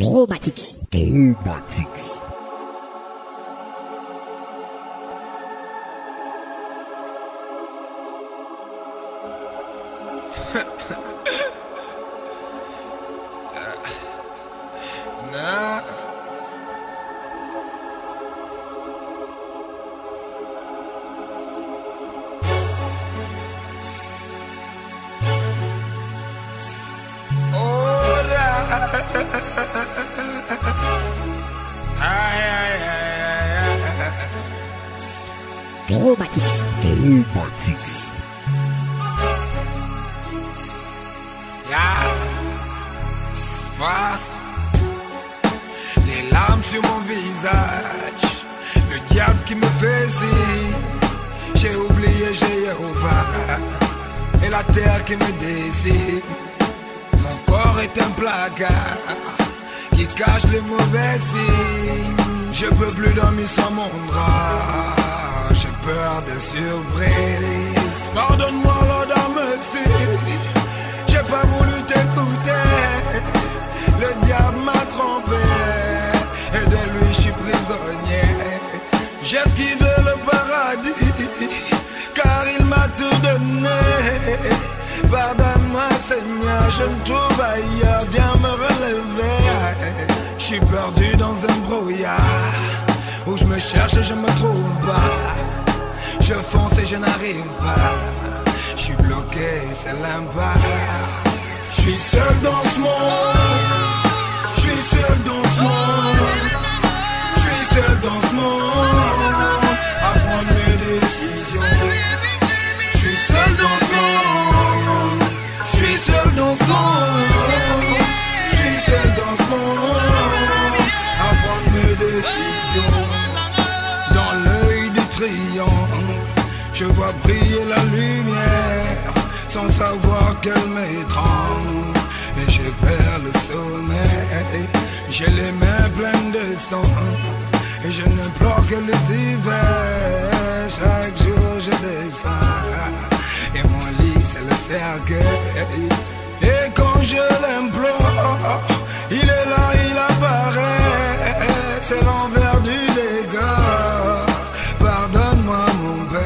Tromatix. Tromatix. Les larmes sur mon visage, le diable qui me fait signe. J'ai oublié Jéhovah et la terre qui me désire. Mon corps est un placard qui cache les mauvais signes. Je peux plus dormir sans mon drap, j'ai peur de surprise. Pardonne-moi, Lord, à monsieur, j'ai pas voulu t'écouter. Le diable m'a trompé et de lui je suis prisonnier. J'esquive le paradis car il m'a tout donné. Pardonne-moi, Seigneur, je me trouve ailleurs, viens me relever. Je suis perdu dans un brouillard où je me cherche et je me trouve pas. Je fonce et je n'arrive pas. Je suis bloqué, c'est l'impasse. Je suis seul dans ce monde. Je suis seul dans ce monde. Je suis seul dans ce monde à prendre mes décisions. Je suis seul dans ce monde. Je suis seul dans ce monde. Je suis seul dans ce monde à prendre mes décisions. Je vois briller la lumière sans savoir qu'elle m'étrangle, et je perds le sommeil. J'ai les mains pleines de sang et je ne pleure que les hivers. Chaque jour je descends et mon lit c'est le cercueil. Et quand je l'implore, il est là, il apparaît. C'est l'envers du dégât. Pardonne-moi mon père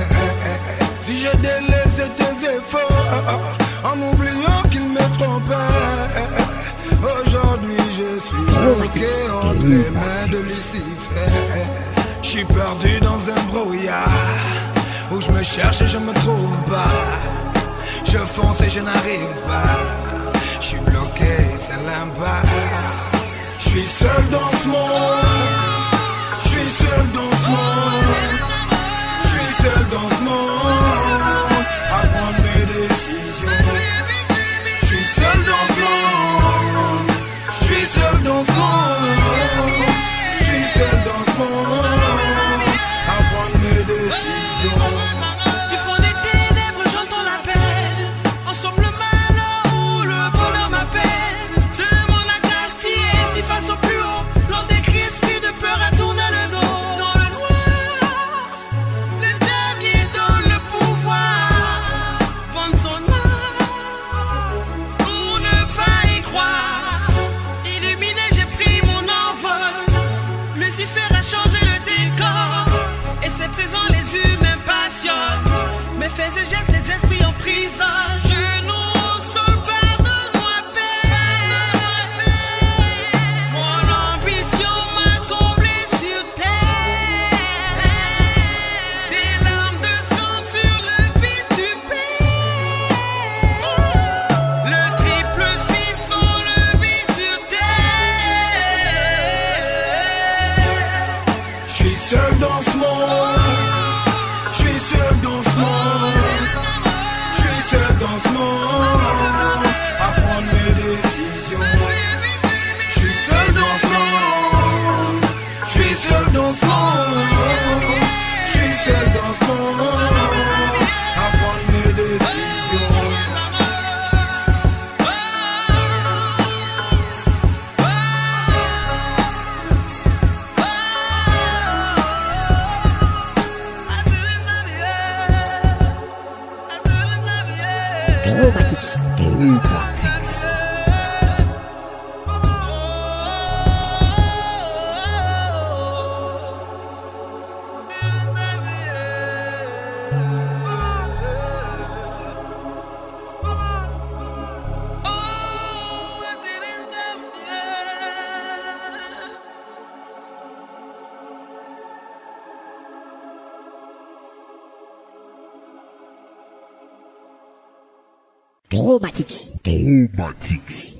si je délaisse tes efforts en oubliant qu'il me trompait. Aujourd'hui je suis bloqué entre les mains de Lucifer. Je suis perdu dans un brouillard où je me cherche et je me trouve pas. Je fonce et je n'arrive pas. Je suis bloqué, c'est l'impasse. Je suis seul dans ce monde. Je suis seul dans ce monde. Je suis seul dans ce monde à prendre mes décisions. Je suis seul dans ce monde. Je suis seul dans ce monde. Je suis seul dans ce monde à prendre mes décisions. Du fond des ténèbres j'entends l'appel. Ensemble le malheur ou le bonheur m'appelle. Demande à Castille si face au plus haut. L'on décrit esprit de peur à tourner le dos. Dans le noir pour ne pas y croire, illuminé j'ai pris Tromatix. Tromatix.